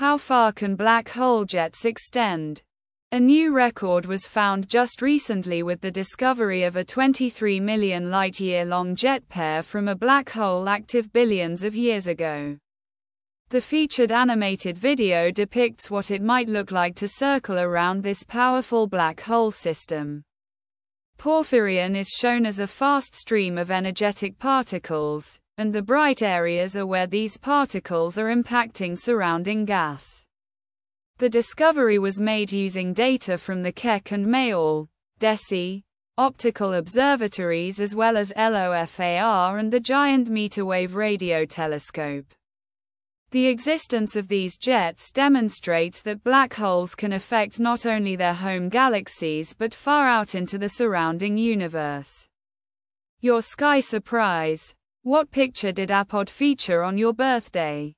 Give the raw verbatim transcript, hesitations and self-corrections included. How far can black hole jets extend? A new record was found just recently with the discovery of a twenty-three million light-year long jet pair from a black hole active billions of years ago. The featured animated video depicts what it might look like to circle around this powerful black hole system. Porphyrion is shown as a fast stream of energetic particles, and the bright areas are where these particles are impacting surrounding gas. The discovery was made using data from the Keck and Mayall, DESI, optical observatories as well as LOFAR and the Giant Metrewave Radio Telescope. The existence of these jets demonstrates that black holes can affect not only their home galaxies but far out into the surrounding universe. Your sky surprise. What picture did A P O D feature on your birthday?